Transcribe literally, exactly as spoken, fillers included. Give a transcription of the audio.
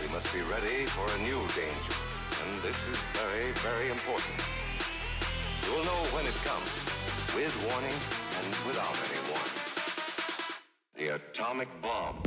We must be ready for a new danger, and this is very, very important. You will know when it comes, with warning and without any warning. The atomic bomb.